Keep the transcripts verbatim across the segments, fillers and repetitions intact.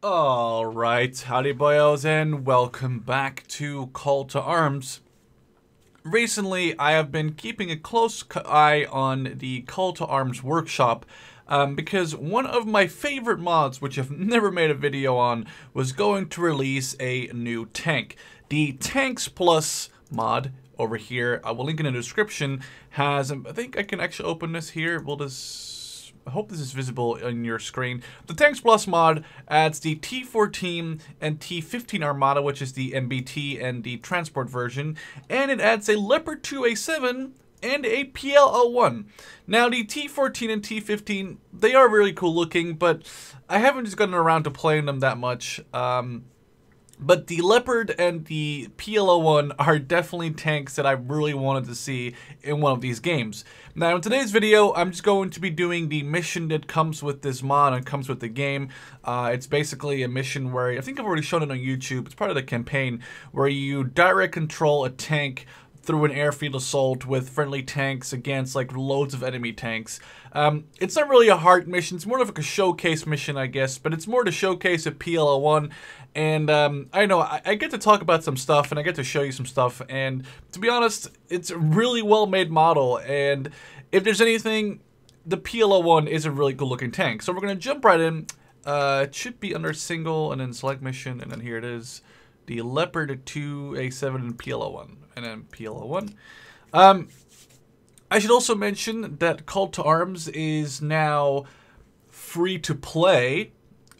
Alright, howdy boyos, and welcome back to Call to Arms. Recently, I have been keeping a close eye on the Call to Arms workshop um, because one of my favorite mods, which I've never made a video on, was going to release a new tank. The Tanks Plus mod over here, I will link in the description, has, I think I can actually open this here, we'll just... I hope this is visible on your screen. The Tanks Plus mod adds the T fourteen and T fifteen Armata, which is the M B T and the transport version, and it adds a Leopard two A seven and a P L zero one. Now, the T fourteen and T fifteen, they are really cool looking, but I haven't just gotten around to playing them that much. Um, But the Leopard and the P L zero one are definitely tanks that I really wanted to see in one of these games. Now, in today's video, I'm just going to be doing the mission that comes with this mod and comes with the game. Uh, it's basically a mission where, I think I've already shown it on YouTube, it's part of the campaign, where you direct control a tank through an airfield assault with friendly tanks against like loads of enemy tanks. Um, it's not really a hard mission, it's more of like a showcase mission, I guess, but it's more to showcase a P L zero one. And um, I know, I, I get to talk about some stuff and I get to show you some stuff, and to be honest, it's a really well made model, and if there's anything, the P L zero one is a really good looking tank. So we're gonna jump right in. Uh, it should be under single and then select mission, and then here it is. The Leopard two A seven and P L zero one, and then P L zero one. Um, I should also mention that Call to Arms is now free to play.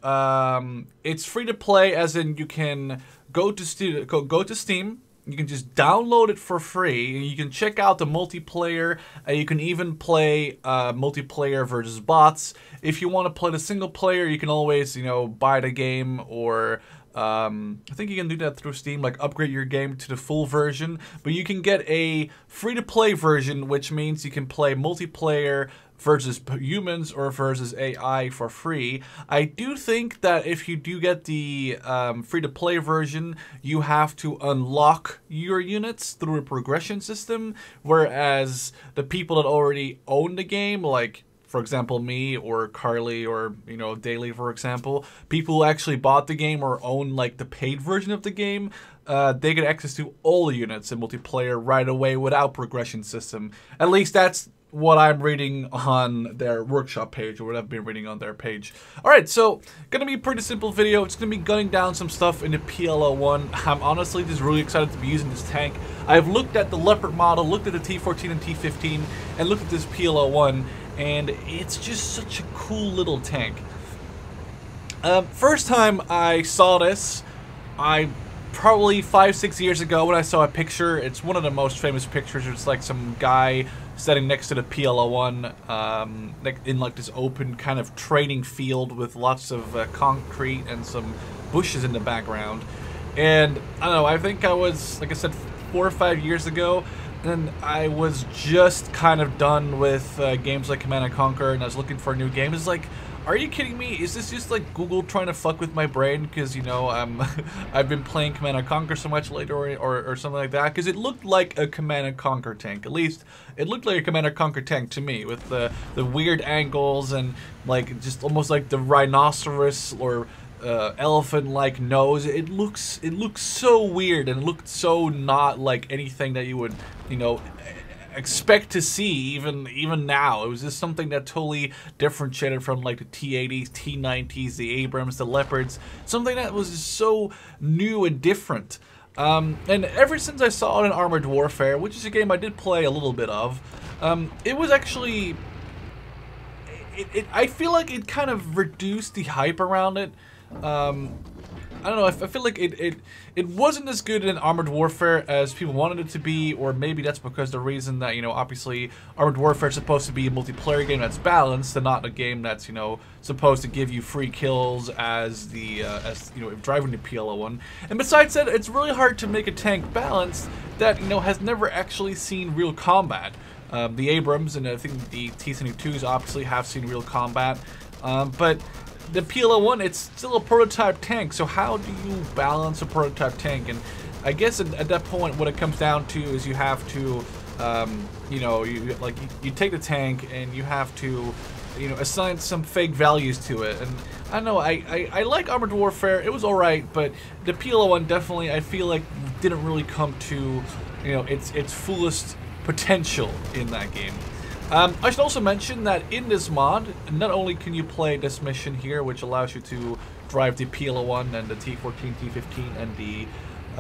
Um, it's free to play, as in you can go to Steam, go, go to Steam. You can just download it for free, and you can check out the multiplayer, and you can even play uh, multiplayer versus bots. If you want to play the single player, you can always, you know, buy the game, or um, I think you can do that through Steam, like upgrade your game to the full version. But you can get a free-to-play version, which means you can play multiplayer versus humans or versus A I for free. I do think that if you do get the um, free-to-play version, you have to unlock your units through a progression system, whereas the people that already own the game, like for example me or Carly or, you know, Daily for example, people who actually bought the game or own like the paid version of the game, uh, they get access to all the units in multiplayer right away without progression system. At least that's what I'm reading on their workshop page, or what I've been reading on their page. Alright, so gonna be a pretty simple video. It's gonna be gunning down some stuff in the P L zero one. I'm honestly just really excited to be using this tank. I've looked at the Leopard model, looked at the T fourteen and T fifteen, and looked at this P L zero one, and it's just such a cool little tank. Um, first time I saw this, I probably five, six years ago when I saw a picture. It's one of the most famous pictures. It's like some guy standing next to the P L zero one um, in like this open kind of training field with lots of uh, concrete and some bushes in the background. And I don't know, I think I was, like I said, four or five years ago, and I was just kind of done with uh, games like Command and Conquer, and I was looking for a new game. It's like, are you kidding me? Is this just like Google trying to fuck with my brain? Because, you know, um, I've been playing Command and Conquer so much later, or, or, or something like that. Because it looked like a Command and Conquer tank. At least it looked like a Command and Conquer tank to me, with the the weird angles and like just almost like the rhinoceros or uh, elephant-like nose. It looks it looks so weird, and looked so not like anything that you would, you know, expect to see even even now. It was just something that totally differentiated from like the T eighties, T nineties, the Abrams, the Leopards, something that was just so new and different. Um, and ever since I saw it in Armored Warfare, which is a game I did play a little bit of, um, it was actually, it, it, I feel like it kind of reduced the hype around it. Um, I don't know, I feel like it, it it wasn't as good in Armored Warfare as people wanted it to be, or maybe that's because the reason that, you know, obviously Armored Warfare is supposed to be a multiplayer game that's balanced, and not a game that's, you know, supposed to give you free kills as the, uh, as, you know, driving the P L zero one. And besides that, it's really hard to make a tank balanced that, you know, has never actually seen real combat. Um, the Abrams and I think the T seventy-twos obviously have seen real combat, um, but the P L zero one, it's still a prototype tank, so how do you balance a prototype tank? And I guess at, at that point, what it comes down to is you have to, um, you know, you like you, you take the tank and you have to you know, assigned some fake values to it. And I don't know, I, I, I like Armored Warfare, it was alright, but the P L oh one definitely, I feel like, didn't really come to, you know, its, its fullest potential in that game. Um, I should also mention that in this mod, not only can you play this mission here, which allows you to drive the P L oh one and the T fourteen, T fifteen, and the...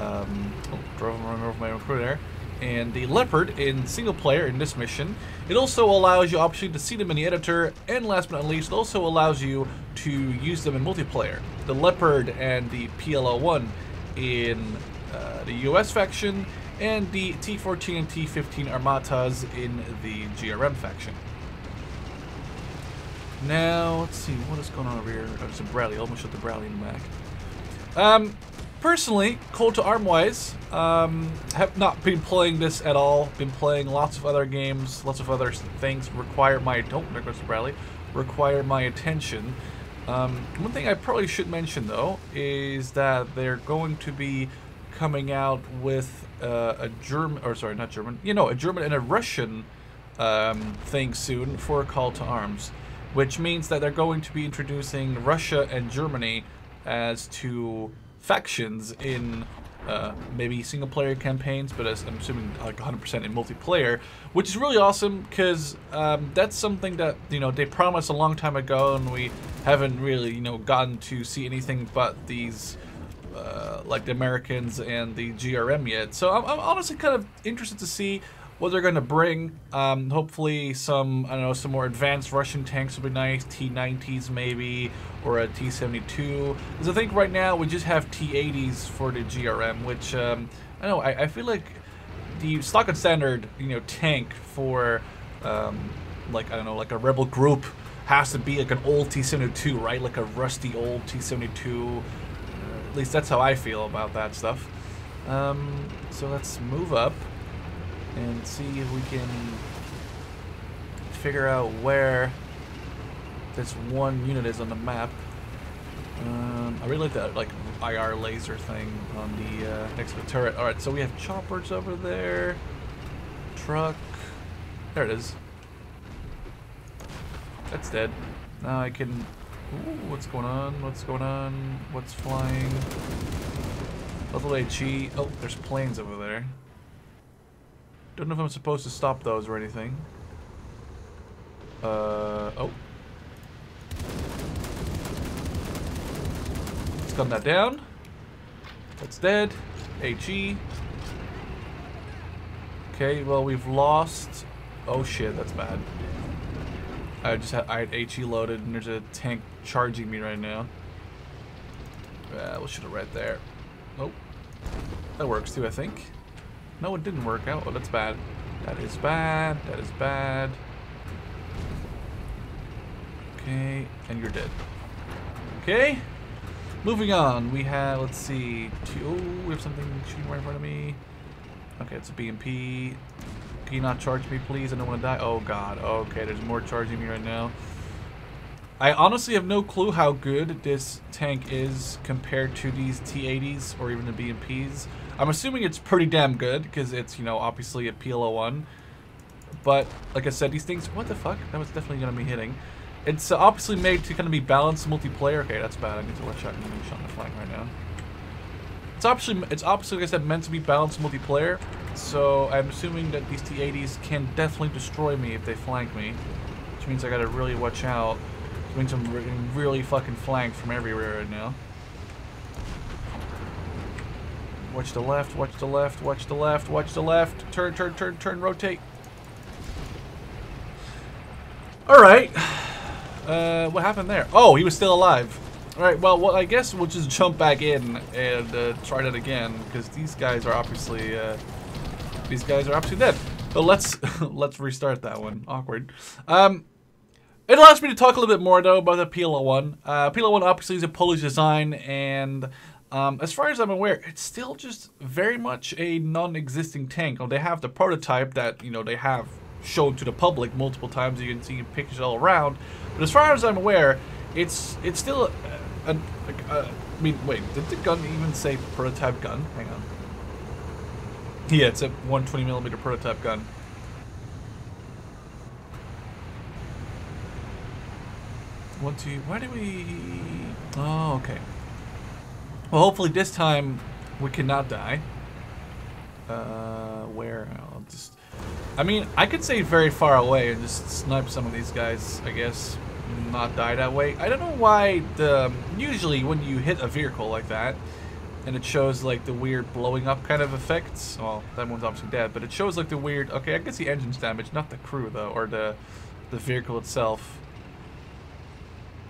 Um, oh, drove them over my recruiter there. And the Leopard in single player in this mission. It also allows you option to see them in the editor, and last but not least, also allows you to use them in multiplayer. The Leopard and the P L oh one in uh, the U S faction, and the T fourteen and T fifteen Armatas in the G R M faction. Now, let's see, what is going on over here? Oh, it's a Bradley. I almost shot the Bradley in the back. Um, Personally, Call to Arms wise, um, have not been playing this at all. Been playing lots of other games, lots of other things require my don't Nicholas Bradley require my attention. Um, one thing I probably should mention though is that they're going to be coming out with uh, a German, or sorry, not German, you know, a German and a Russian um, thing soon for Call to Arms, which means that they're going to be introducing Russia and Germany as to factions in uh, maybe single-player campaigns, but as I'm assuming like one hundred percent in multiplayer, which is really awesome because um, that's something that, you know, they promised a long time ago, and we haven't really, you know, gotten to see anything but these uh, like the Americans and the G R M yet. So I'm, I'm honestly kind of interested to see what they're going to bring. Um, hopefully some, I don't know, some more advanced Russian tanks would be nice, T nineties maybe, or a T seventy-two. Because I think right now we just have T eighties for the G R M, which, um, I don't know, I, I feel like the stock and standard, you know, tank for, um, like, I don't know, like a rebel group has to be like an old T seventy-two, right? Like a rusty old T seventy-two. At least that's how I feel about that stuff. Um, so let's move up and see if we can figure out where this one unit is on the map. Um, I really like that like I R laser thing on the uh, next to the turret. All right, so we have choppers over there, truck. There it is. That's dead. Now I can. Ooh, what's going on? What's going on? What's flying? All the way, G. Oh, there's planes over there. Don't know if I'm supposed to stop those or anything. Uh, oh. Let's gun that down. That's dead. H E. Okay, well, we've lost... Oh shit, that's bad. I just had, I had H E loaded and there's a tank charging me right now. Uh, we'll shoot it right there. Nope. That works too, I think. No, it didn't work out. Oh, that's bad. That is bad. That is bad. Okay, and you're dead. Okay. Moving on. We have, let's see. Two, oh, we have something shooting right in front of me. Okay, it's a B M P. Can you not charge me, please? I don't want to die. Oh, God. Okay, there's more charging me right now. I honestly have no clue how good this tank is compared to these T eighties or even the B M Ps. I'm assuming it's pretty damn good because it's, you know, obviously a P L oh one. But like I said, these things, what the fuck? That was definitely going to be hitting. It's uh, obviously made to kind of be balanced multiplayer. Okay, that's bad. I need to watch out. I'm getting shot in the flank right now. It's obviously, it's obviously, like I said, meant to be balanced multiplayer. So I'm assuming that these T eighties can definitely destroy me if they flank me, which means I got to really watch out. Which means I'm getting really fucking flanked from everywhere right now. Watch the left, watch the left, watch the left, watch the left. Turn, turn, turn, turn, rotate. Alright. Uh, what happened there? Oh, he was still alive. Alright, well, well, I guess we'll just jump back in and uh, try that again. Because these guys are obviously, uh, these guys are obviously dead. But let's, let's restart that one. Awkward. Um... It allows me to talk a little bit more, though, about the P L oh one. Uh, P L oh one obviously is a Polish design, and um, as far as I'm aware, it's still just very much a non-existing tank. Well, they have the prototype that, you know, they have shown to the public multiple times. You can see pictures all around. But as far as I'm aware, it's it's still a... a, a, a I mean, wait, did the gun even say prototype gun? Hang on. Yeah, it's a one twenty millimeter prototype gun. One, two, why did we... Oh, okay. Well, hopefully this time we cannot die. Uh, where? I'll just... I mean, I could stay very far away and just snipe some of these guys, I guess. Not die that way. I don't know why the... Usually when you hit a vehicle like that, and it shows, like, the weird blowing up kind of effects. Well, that one's obviously dead, but it shows, like, the weird... Okay, I can see engine's damage, not the crew, though, or the, the vehicle itself.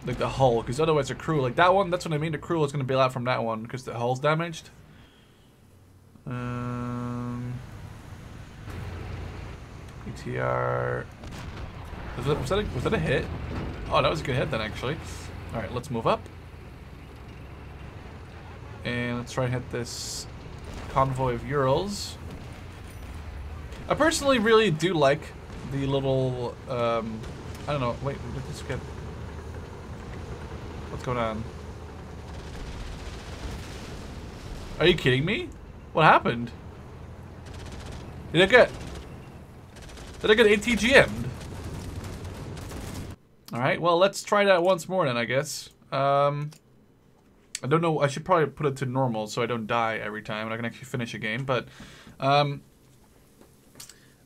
Like the hull, because otherwise the crew, like that one, that's what I mean, the crew is going to bail out from that one, because the hull's damaged. Um, B T R... Was that, was, that a, was that a hit? Oh, that was a good hit then, actually. Alright, let's move up. And let's try and hit this convoy of Urals. I personally really do like the little, um... I don't know, wait, look at this guy. What's going on? Are you kidding me? What happened? Did I get... Did I get A T G M'd? Alright, well, let's try that once more then, I guess. Um, I don't know, I should probably put it to normal so I don't die every time and I can actually finish a game, but... Um,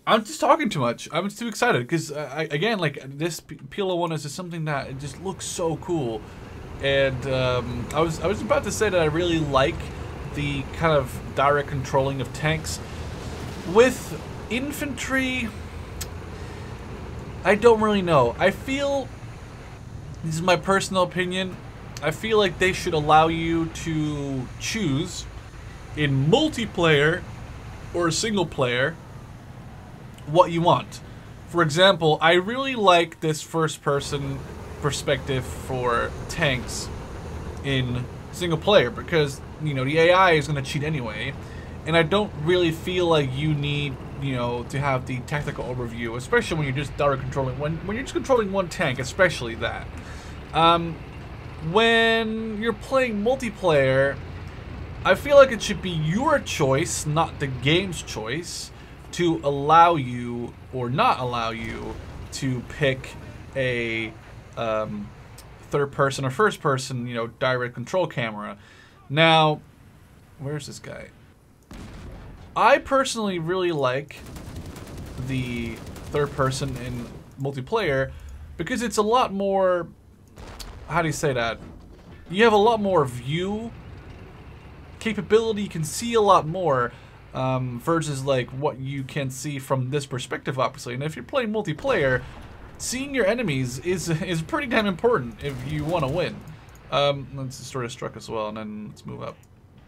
I'm just talking too much. I'm just too excited, because, uh, again, like, this P L oh one is just something that it just looks so cool. And um, I was I was about to say that I really like the kind of direct controlling of tanks. With infantry, I don't really know. I feel, this is my personal opinion, I feel like they should allow you to choose in multiplayer or single player what you want. For example, I really like this first person perspective for tanks in single player because, you know, the A I is going to cheat anyway, and I don't really feel like you need, you know, to have the tactical overview, especially when you're just direct controlling when, when you're just controlling one tank, especially that. Um, when you're playing multiplayer, I feel like it should be your choice, not the game's choice, to allow you or not allow you to pick a um, third person or first person, you know, direct control camera. Now, where's this guy? I personally really like the third person in multiplayer because it's a lot more, how do you say that? You have a lot more view capability, you can see a lot more. Um, versus like what you can see from this perspective, obviously. And if you're playing multiplayer, seeing your enemies is is pretty damn important if you want to win. Um, let's sort of struck as well, and then let's move up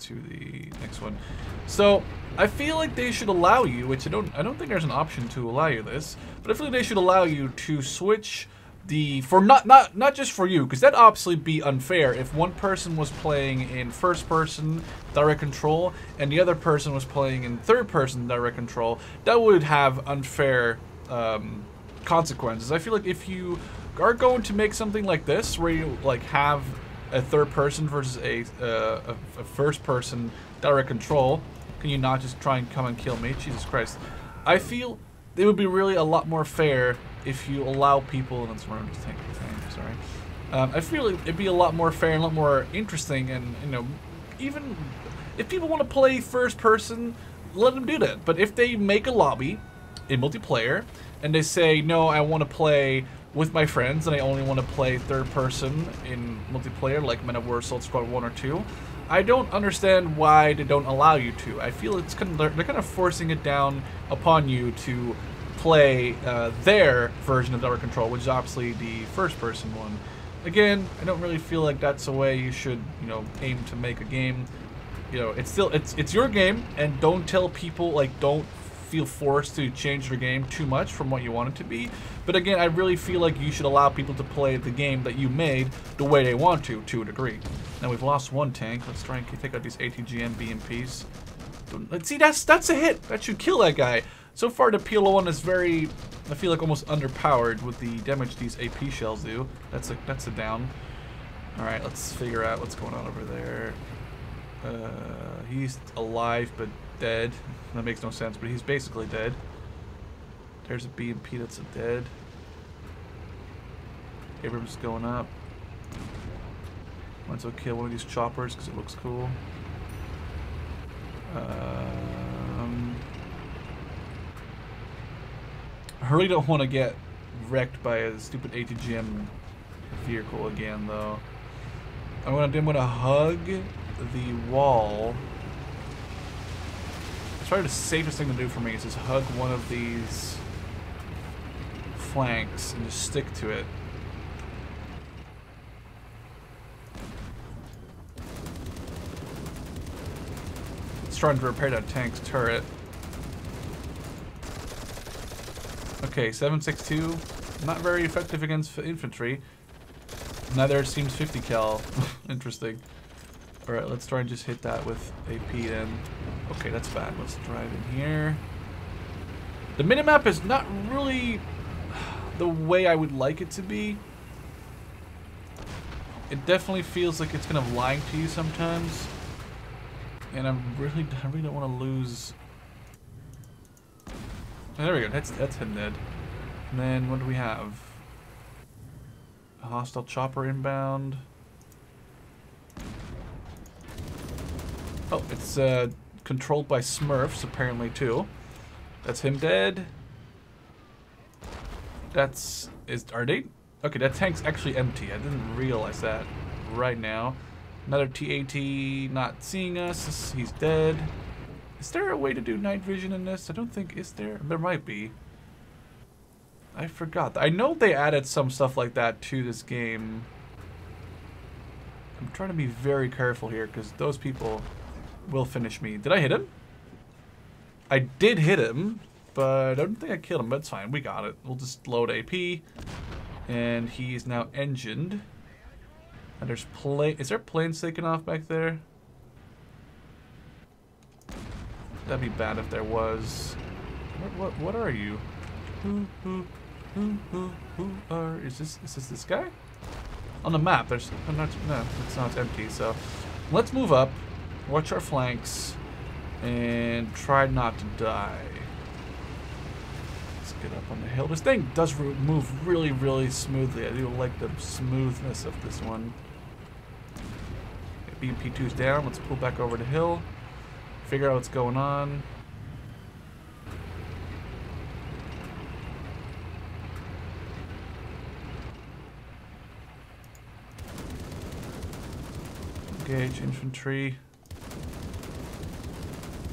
to the next one. So I feel like they should allow you, which I don't, I don't think there's an option to allow you this, but I feel like they should allow you to switch the for not not not just for you, because that'd obviously be unfair if one person was playing in first person direct control and the other person was playing in third person direct control. That would have unfair um, consequences. I feel like if you are going to make something like this where you like have a third person versus a, uh, a, a first person direct control, can you not just try and come and kill me? Jesus Christ, I feel it would be really a lot more fair if you allow people, and it's more interesting, sorry. Um, I feel like it'd be a lot more fair and a lot more interesting, and, you know, even if people want to play first person, let them do that. But if they make a lobby in multiplayer and they say, no, I want to play with my friends and I only want to play third person in multiplayer, like Men of War Assault Squad one or two, I don't understand why they don't allow you to. I feel it's kind of, they're kind of forcing it down upon you to play uh, their version of direct control, which is obviously the first-person one. Again, I don't really feel like that's the way you should, you know, aim to make a game. You know, it's still it's it's your game, and don't tell people, like, don't feel forced to change your game too much from what you want it to be. But again, I really feel like you should allow people to play the game that you made the way they want to, to a degree. Now we've lost one tank. Let's try and take out these A T G M B M Ps. Don't, see, that's that's a hit. That should kill that guy. So far, the P L oh one is very, I feel like, almost underpowered with the damage these A P shells do. That's a, that's a down. All right, let's figure out what's going on over there. Uh, he's alive but dead. That makes no sense, but he's basically dead. There's a B M P that's a dead. Abrams going up. Might as well kill one of these choppers because it looks cool. Um, I really don't want to get wrecked by a stupid A T G M vehicle again, though. I'm gonna, I'm gonna hug the wall. It's probably the safest thing to do for me is just hug one of these flanks and just stick to it. It's starting to repair that tank's turret. Okay, seven six two, not very effective against infantry. Neither seems fifty cal. Interesting. Alright, let's try and just hit that with A P then. Okay, that's bad. Let's drive in here. The minimap is not really the way I would like it to be. It definitely feels like it's kind of lying to you sometimes. And I'm really, I really don't want to lose. Oh, there we go. That's, that's him dead. And then what do we have? A hostile chopper inbound. Oh, it's uh, controlled by Smurfs apparently too. That's him dead. That's is are they? Okay, that tank's actually empty. I didn't realize that right now. Another T eighty not seeing us. He's dead. Is there a way to do night vision in this? I don't think is there. There might be. I forgot. I know they added some stuff like that to this game. I'm trying to be very careful here because those people will finish me. Did I hit him? I did hit him, but I don't think I killed him. But it's fine. We got it. We'll just load A P, and he is now engined. And there's plane. Is there planes taking off back there? That'd be bad if there was. What? What? What are you? Who? Who? Who? Who? Who are? Is this? Is this this guy? On the map, there's not, no, it's not empty, so let's move up, watch our flanks, and try not to die. Let's get up on the hill. This thing does move really, really smoothly. I do like the smoothness of this one. Okay, B M P two's down. Let's pull back over the hill, figure out what's going on. Engage infantry.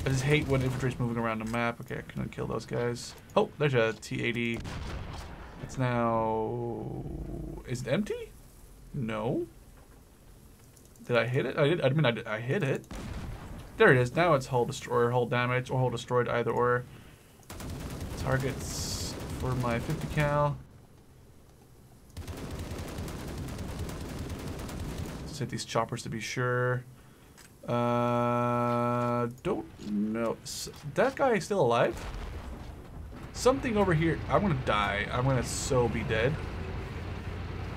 I just hate when infantry's moving around the map. Okay, I couldn't kill those guys. Oh, there's a T eighty. It's now... Is it empty? No. Did I hit it? I did. I mean, I, did, I hit it. There it is. Now it's hull destroyer, hull damage, or hull destroyed, either or. Targets for my fifty cal. Hit these choppers to be sure. Uh, don't know. That guy is still alive? Something over here. I'm gonna die. I'm gonna so be dead.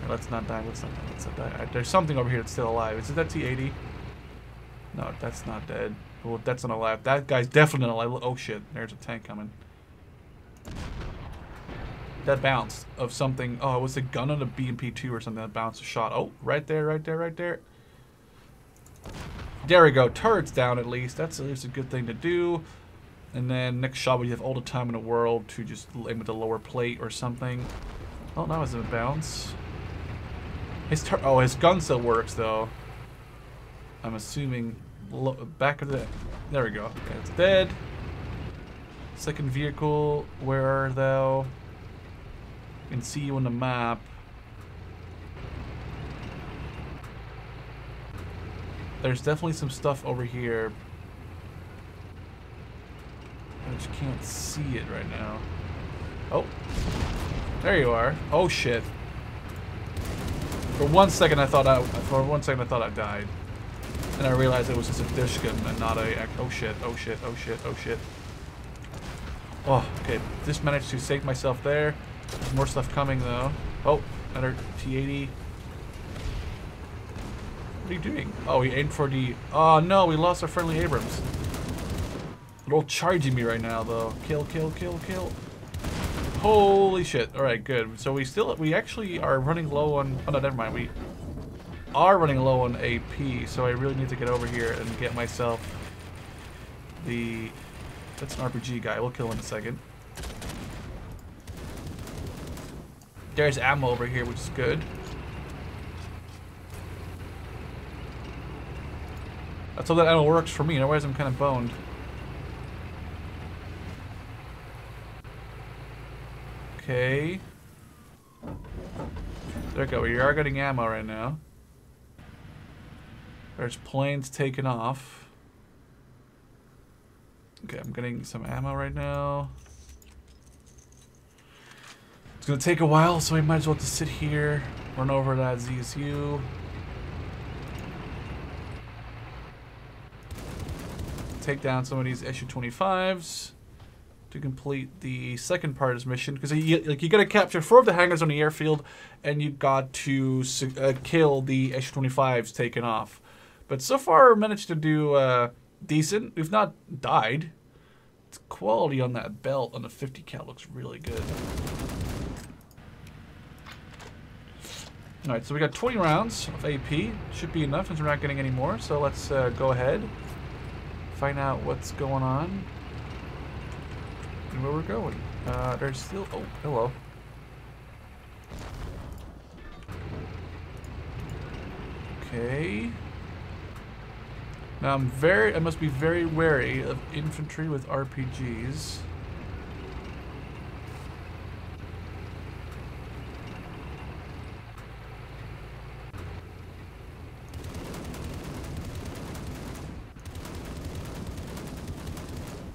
Right, let's not die. Let's not die. Let's not die. Right, there's something over here that's still alive. Is it that T eighty? No, that's not dead. Well, that's not alive. That guy's definitely not alive. Oh shit! There's a tank coming. That bounced of something. Oh, it was a gun on a B M P two or something that bounced a shot. Oh, right there, right there, right there. There we go. Turret's down at least. That's at least a good thing to do. And then next shot, we have all the time in the world to just aim with the lower plate or something. Oh, that was a bounce. His tur oh, his gun still works though. I'm assuming back of the. There we go. Okay, it's dead. Second vehicle. Where are thou? Can see you on the map. There's definitely some stuff over here. I just can't see it right now. Oh, there you are. Oh shit! For one second, I thought I for one second I thought I died, and I realized it was just a dish gun and not a. Oh shit! Oh shit! Oh shit! Oh shit! Oh, okay. Just managed to save myself there. There's more stuff coming though. Oh, another T eighty. What are you doing? Oh, he aimed for the. Oh no, we lost our friendly Abrams. They're all charging me right now though. Kill, kill, kill, kill. Holy shit! All right, good. So we still we actually are running low on. Oh no, never mind. We are running low on A P, so I really need to get over here and get myself the... That's an R P G guy. We'll kill him in a second. There's ammo over here, which is good. That's all that ammo works for me. Otherwise, I'm kind of boned. Okay. There we go. We are getting ammo right now. There's planes taking off. Okay, I'm getting some ammo right now. It's going to take a while, so we might as well just sit here. Run over that Z S U. Take down some of these S U twenty-fives. To complete the second part of this mission, because you, like, you got to capture four of the hangars on the airfield, and you got to uh, kill the S U twenty-fives taken off. But so far, managed to do uh, decent. We've not died. It's quality on that belt on the fifty cal looks really good. All right, so we got twenty rounds of A P. Should be enough since we're not getting any more. So let's uh, go ahead, find out what's going on. Where we're going. Uh, there's still... Oh, hello. Okay. Now I'm very... I must be very wary of infantry with R P Gs. Is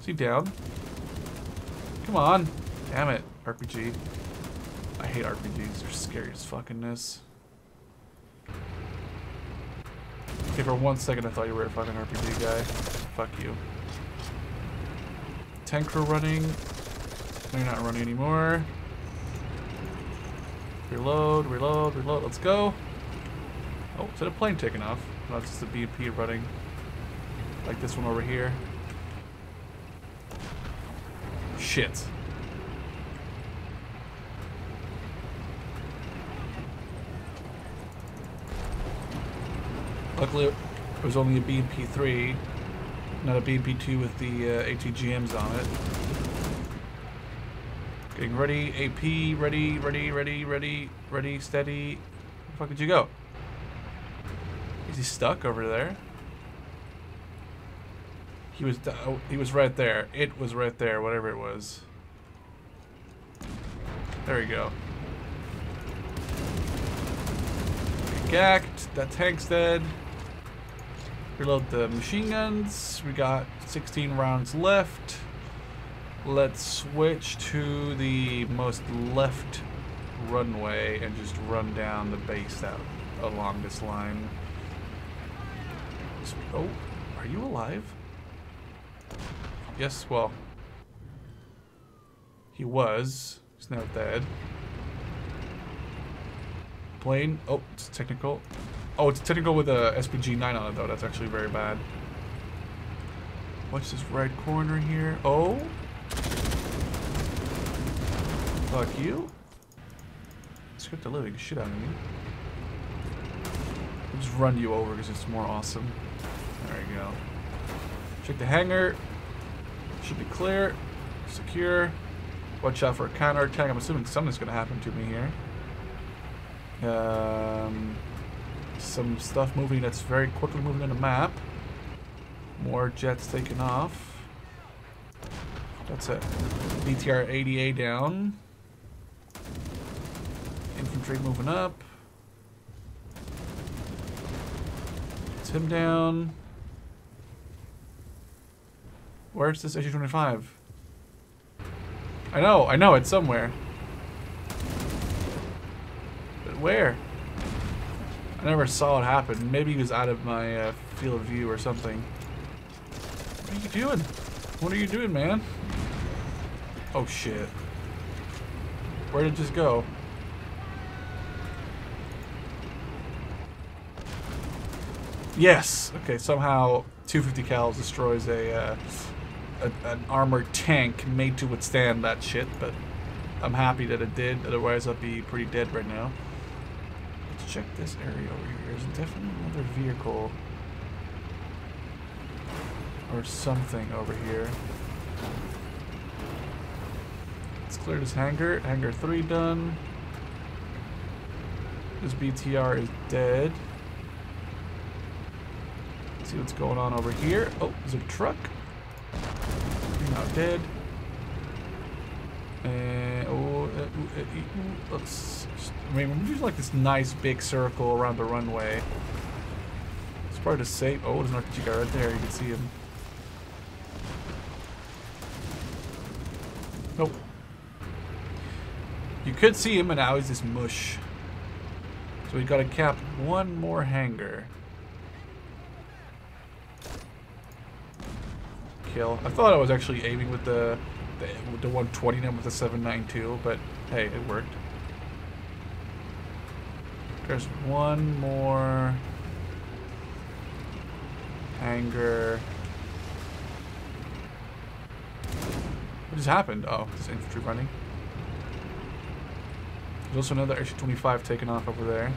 he down? Come on. Damn it. R P G. I hate R P Gs. They're scary as fuckingness. Okay, for one second I thought you were a fucking R P G guy. Fuck you. Tank crew running. They're not running anymore. Reload, reload, reload. Let's go. Oh, is that a plane taking off? No, it's just a B M P running. Like this one over here. Shit. Luckily, it was only a B M P three, not a B M P two with the uh, A T G Ms on it. Getting ready, A P, ready, ready, ready, ready, ready, steady. Where the fuck did you go? Is he stuck over there? He was, oh, he was right there. It was right there, whatever it was. There we go. Gacked. That tank's dead. Reload the machine guns. We got sixteen rounds left. Let's switch to the most left runway and just run down the base out along this line. Oh, are you alive? Yes, well, he was. He's now dead. Plane. Oh, it's technical. Oh, it's technical with a S P G nine on it, though. That's actually very bad. What's this right corner here? Oh. Fuck you. Script the living shit out of me. I'll just run you over because it's more awesome. There you go. Check the hangar. Should be clear, secure. Watch out for a counterattack. I'm assuming something's going to happen to me here. Um, some stuff moving that's very quickly moving on the map. More jets taking off. That's a B T R eighty A down. Infantry moving up. It's him down. Where's this S U twenty-five? I know, I know, it's somewhere. But where? I never saw it happen. Maybe he was out of my uh, field of view or something. What are you doing? What are you doing, man? Oh, shit. Where did this go? Yes! Okay, somehow two fifty cal destroys a... Uh, A, an armored tank made to withstand that shit, but I'm happy that it did. Otherwise, I'd be pretty dead right now. Let's check this area over here. There's definitely another vehicle or something over here. Let's clear this hangar. Hangar three done. This B T R is dead. Let's see what's going on over here. Oh, there's a truck. You're not dead. And oh, uh, uh, uh, let's. I mean, we do like this nice big circle around the runway. It's probably just safe. Oh, there's an R P G guy right there. You can see him. Nope. You could see him, and now he's this mush. So we gotta cap one more hangar. Kill. I thought I was actually aiming with the the, the one twenty now with the seven ninety-two, but hey, it worked. There's one more hangar. What just happened? Oh, it's infantry running. There's also another S U twenty-five taking off over there.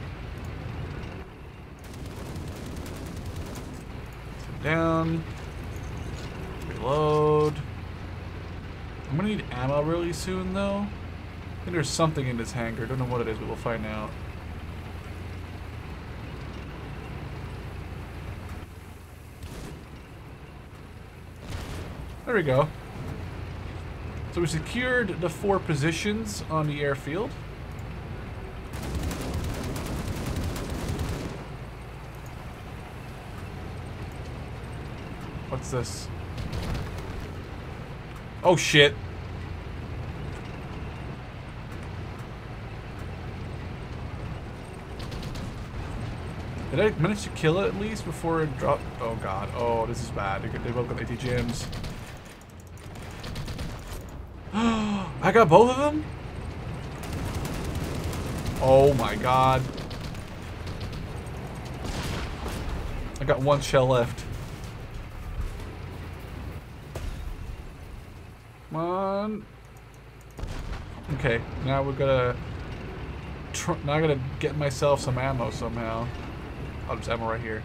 So down. Reload. I'm gonna need ammo really soon though. I think there's something in this hangar. Don't know what it is, but we'll find out. There we go. So we secured the four positions on the airfield. What's this? Oh shit. Did I manage to kill it at least before it dropped? Oh god. Oh, this is bad. They both got A T G Ms. I got both of them? Oh my god. I got one shell left. Come on. Okay, now we're gonna. Tr now I gotta get myself some ammo somehow. I'll just ammo right here.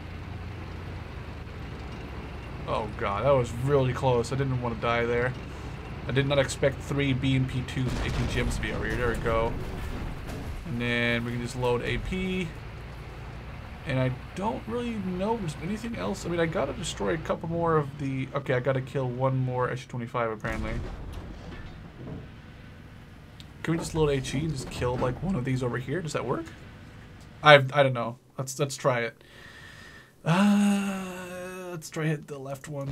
Oh god, that was really close. I didn't want to die there. I did not expect three B M P twos and A T G Ms to be over here. There we go. And then we can just load A P. And I don't really know if there's anything else. I mean, I gotta destroy a couple more of the... Okay, I gotta kill one more S U twenty-five, apparently. Can we just load H E and just kill, like, one of these over here? Does that work? I I don't know. Let's let's try it. Uh, let's try hit the left one.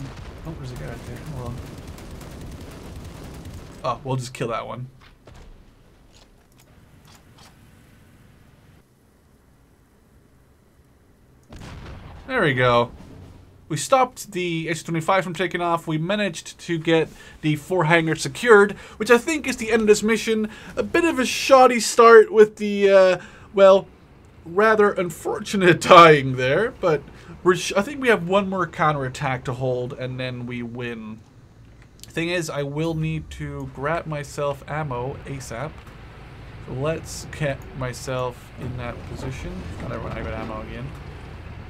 Oh, there's a guy right there. Hold on. Oh, we'll just kill that one. There we go. We stopped the S U twenty-five from taking off. We managed to get the four hangar secured, which I think is the end of this mission. A bit of a shoddy start with the, uh, well, rather unfortunate dying there, but we're sh I think we have one more counterattack to hold, and then we win. Thing is, I will need to grab myself ammo ASAP. Let's get myself in that position. Oh, never mind, I got ammo again.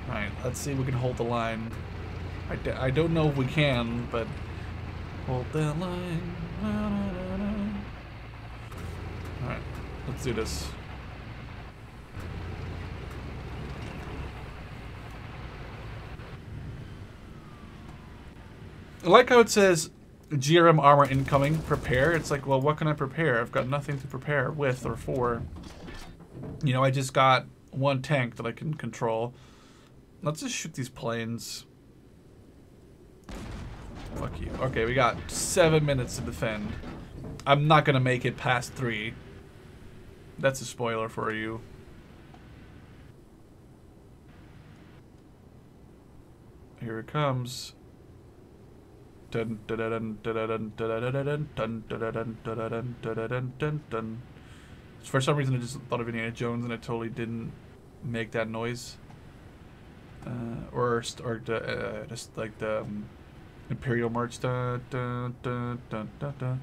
Alright, let's see if we can hold the line. I, d I don't know if we can, but... Hold the line. Alright, let's do this. I like how it says, G R M armor incoming, prepare. It's like, well, what can I prepare? I've got nothing to prepare with or for. You know, I just got one tank that I can control. Let's just shoot these planes. Fuck you. Okay, we got seven minutes to defend. I'm not gonna make it past three. That's a spoiler for you. Here it comes. Dun dun dun dun dun dun dun dun dun dun dun dun. For some reason I just thought of Indiana Jones and I totally didn't make that noise. Uh, or or the, uh, just like the um, Imperial March. Da, da, da, da, da, da,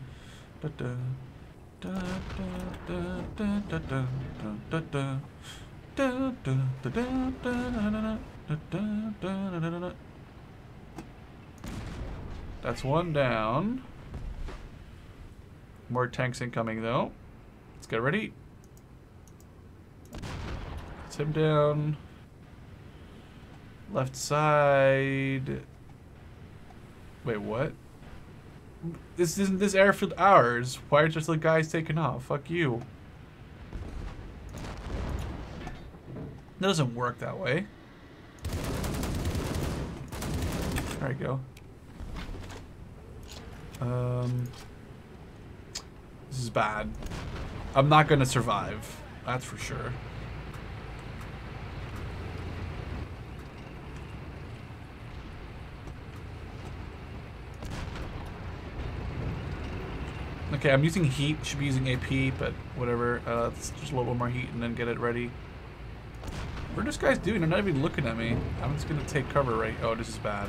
da, da, da, da, da, da, da, da, da, da, da, That's one down. More tanks incoming, though. Let's get ready. That's him down. Left side. Wait, what? This isn't this airfield ours. Why are just the guys taking off? Fuck you. That doesn't work that way. There we go. Um, this is bad. I'm not gonna survive. That's for sure. Okay, I'm using heat. Should be using A P, but whatever. Uh, let's just a little more heat and then get it ready. What are these guys doing? They're not even looking at me. I'm just gonna take cover right. Oh, this is bad.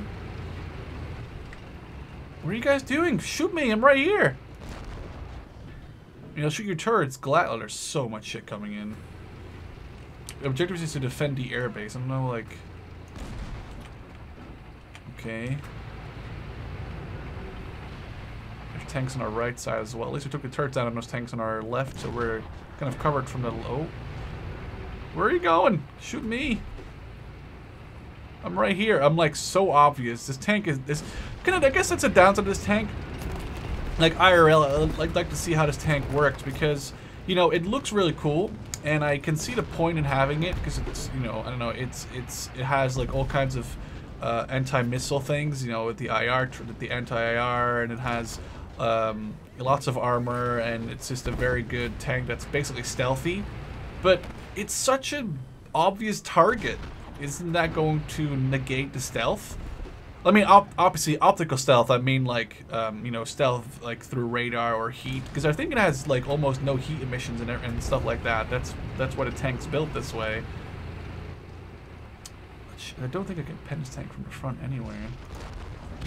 What are you guys doing? Shoot me, I'm right here. You know, shoot your turrets. Glad oh, there's so much shit coming in. The objective is to defend the airbase. I don't know, like... Okay. There's tanks on our right side as well. At least we took the turrets out on those tanks on our left, so we're kind of covered from the low. Where are you going? Shoot me. I'm right here. I'm like so obvious. This tank is this. Kind of, I guess that's a downside of this tank. Like I R L, I'd like to see how this tank works because, you know, it looks really cool, and I can see the point in having it because it's, you know, I don't know, it's it's it has like all kinds of uh, anti-missile things, you know, with the I R, the anti-I R, and it has um, lots of armor, and it's just a very good tank that's basically stealthy, but it's such an obvious target. Isn't that going to negate the stealth? I mean, op obviously optical stealth. I mean, like, um, you know, stealth like through radar or heat, because I think it has like almost no heat emissions and, and stuff like that. That's that's why the tank's built this way. I don't think I can pen this tank from the front anywhere.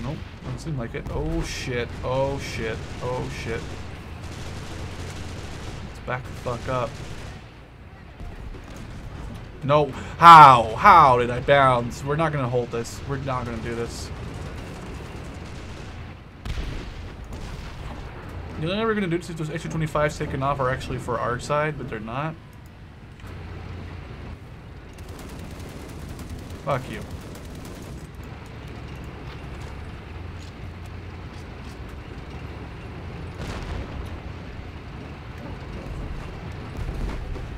Nope, doesn't seem like it. Oh shit! Oh shit! Oh shit! Let's back the fuck up. No, how? How did I bounce? We're not gonna hold this. We're not gonna do this. You're never gonna do this if those S U twenty-fives taken off are actually for our side, but they're not. Fuck you.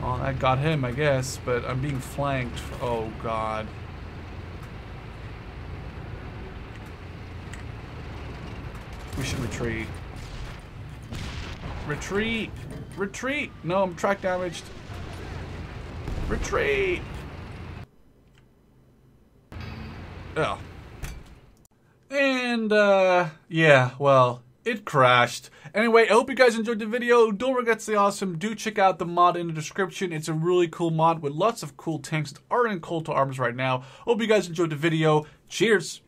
I got him, I guess, but I'm being flanked. Oh, God. We should retreat. Retreat! Retreat! No, I'm track damaged. Retreat! Oh. And, uh, yeah, well... it crashed. Anyway, I hope you guys enjoyed the video. Don't forget to stay awesome. Do check out the mod in the description. It's a really cool mod with lots of cool tanks that are in Call to Arms right now. Hope you guys enjoyed the video. Cheers!